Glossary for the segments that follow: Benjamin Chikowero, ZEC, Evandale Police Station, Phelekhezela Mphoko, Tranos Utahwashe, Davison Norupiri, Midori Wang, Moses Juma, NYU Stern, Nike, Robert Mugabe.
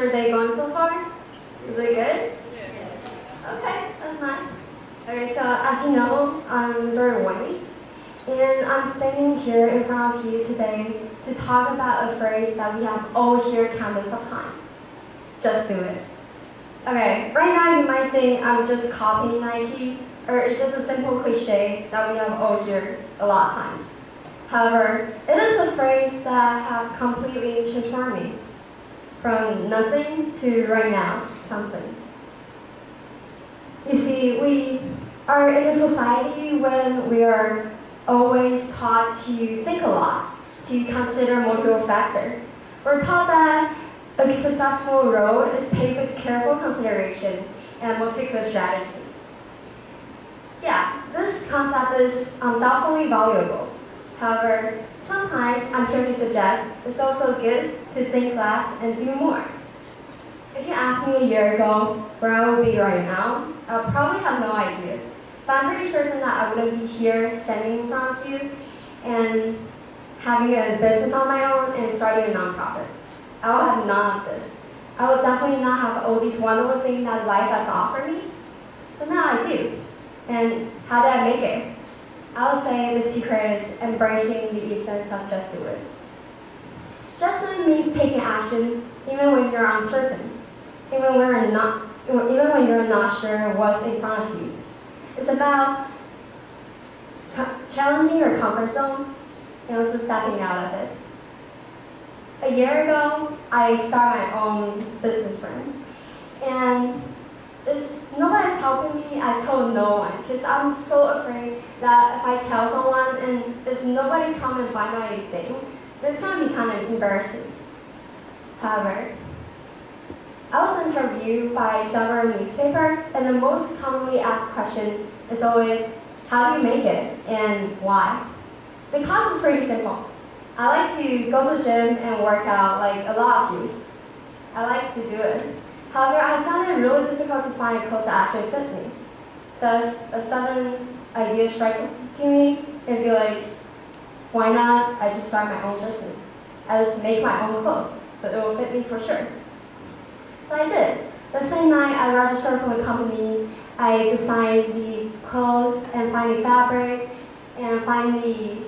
were they going so far? Is it good? Yes. Okay, that's nice. Okay, so as you know, I'm Midori Wang, and I'm standing here in front of you today to talk about a phrase that we have all heard countless of times. Just do it. Okay, right now you might think I'm just copying Nike, or it's just a simple cliche that we have all heard a lot of times. However, it is a phrase that has completely transformed me from nothing to right now, something. You see, we are in a society when we are always taught to think a lot, to consider multiple factors. We're taught that a successful road is paved with careful consideration and multiple strategy. Yeah, this concept is undoubtedly valuable. However, sometimes I'm here to suggest it's also good to think less and do more. If you asked me a year ago where I would be right now, I would probably have no idea. But I'm pretty certain that I wouldn't be here standing in front of you and having a business on my own and starting a nonprofit. I would have none of this. I would definitely not have all these wonderful things that life has offered me. But now I do. And how did I make it? I would say the secret is embracing the essence of just do it. Just doing means taking action even when you're uncertain, even when you're not sure what's in front of you. It's about challenging your comfort zone and also stepping out of it. A year ago, I started my own business firm, and nobody's helping me. I told no one because I'm so afraid that if I tell someone and if nobody comes and buy my thing, that's gonna be kind of embarrassing. However, I was interviewed by several newspapers, and the most commonly asked question is always, how do you make it and why? Because it's pretty simple. I like to go to the gym and work out like a lot of you. I like to do it. However, I found it really difficult to find a clothes that actually fit me. Thus, a sudden idea struck to me and be like, why not? I just start my own business. I just make my own clothes, so it will fit me for sure. So I did. The same night I registered for the company, I designed the clothes and find the fabric and find the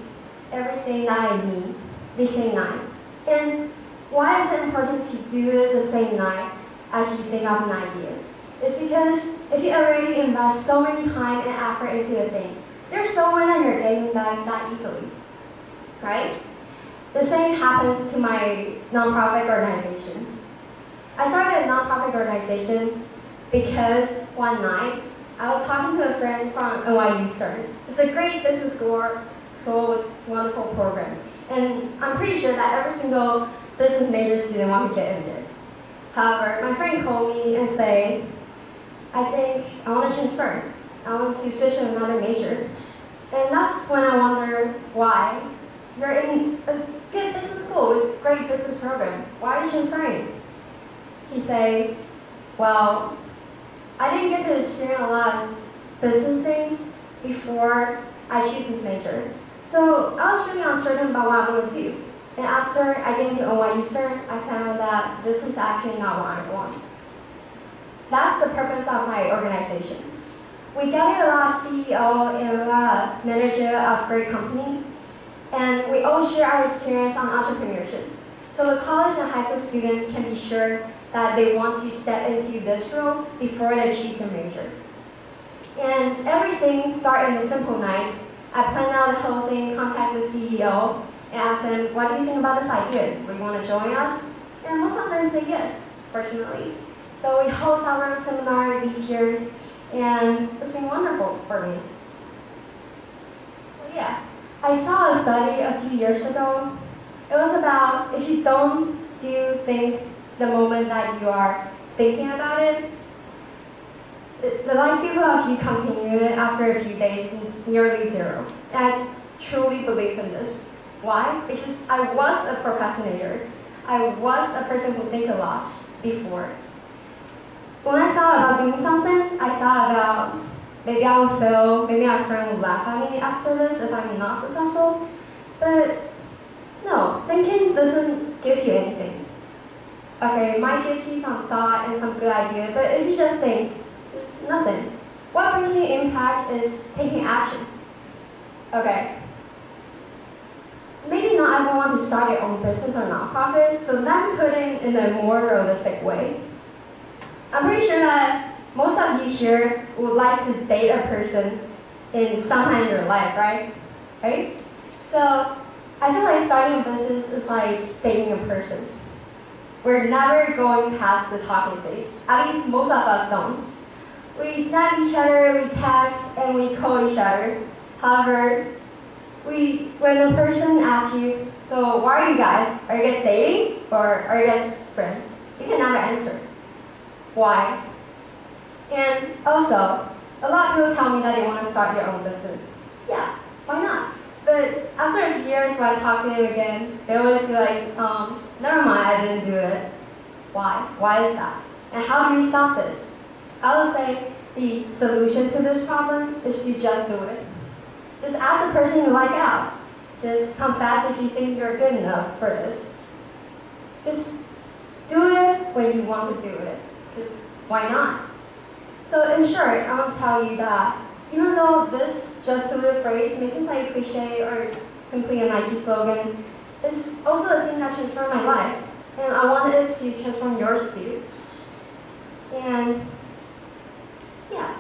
everything that I need the same night. And why is it important to do it the same night as you think of an idea? It's because if you already invest so many time and effort into a thing, there's no way that you're getting back that easily, right? The same happens to my nonprofit organization. I started a nonprofit organization because one night I was talking to a friend from NYU Stern. It's a great business school with wonderful program, and I'm pretty sure that every single business major student wants to get in there. However, my friend called me and said, I think I want to transfer. I want to switch to another major. And that's when I wondered why. You're in a good business school with a great business program. Why are you transferring? He said, well, I didn't get to experience a lot of business things before I choose this major. So I was really uncertain about what I would do. And after I came to NYU Stern, I found that this is actually not what I want. That's the purpose of my organization. We gathered a lot of CEO and a lot of manager of great company, and we all share our experience on entrepreneurship. So the college and high school student can be sure that they want to step into this role before they choose their major. And everything started in the simple nights. I planned out the whole thing, contact the CEO, and ask them, what do you think about this idea? Do you want to join us? And most of them say yes, fortunately. So we host our seminar these years, and it's been wonderful for me. So yeah, I saw a study a few years ago. It was about if you don't do things the moment that you are thinking about it, the likelihood of you continuing it after a few days is nearly zero. And I truly believe in this. Why? Because I was a procrastinator. I was a person who thinks a lot before. When I thought about doing something, I thought about maybe I will fail, maybe my friend will laugh at me after this if I'm not successful. But no, thinking doesn't give you anything. okay, it might give you some thought and some good idea, but if you just think, it's nothing. What brings you impact is taking action. Okay. Maybe not everyone wants to start their own business or nonprofit, so let me put it in a more realistic way. I'm pretty sure that most of you here would like to date a person in sometime in your life, right? Right? So I feel like starting a business is like dating a person. We're never going past the talking stage. At least most of us don't. We snap each other, we text, and we call each other. However, when the person asks you, so why are you guys? Are you guys dating or are you guys friends? You can never answer. Why? And also, a lot of people tell me that they want to start their own business. Yeah, why not? But after a few years when I talk to them again, they always be like, never mind, I didn't do it. Why? Why is that? And how do you stop this? I would say the solution to this problem is to just do it. Just ask the person you like out. Just confess if you think you're good enough for this. Just do it when you want to do it. Because why not? So in short, I want to tell you that even though this just do it phrase may seem like a cliche or simply a Nike slogan, it's also a thing that transformed my life. And I wanted it to transform yours too. And yeah.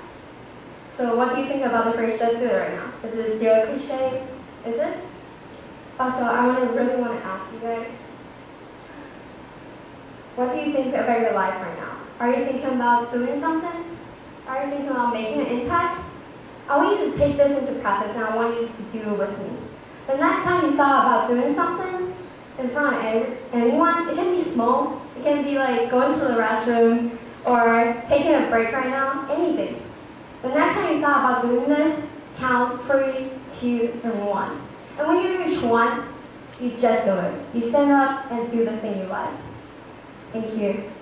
So what do you think about the phrase just do it right now? Is it still a cliche? Is it? Also, I really want to ask you guys, what do you think about your life right now? Are you thinking about doing something? Are you thinking about making an impact? I want you to take this into practice and I want you to do it with me. The next time you thought about doing something in front of anyone, it can be small, it can be like going to the restroom or taking a break right now, anything. The next time you thought about doing this, count 3, 2, and 1. And when you reach 1, you just do it. You stand up and do the thing you like. Thank you.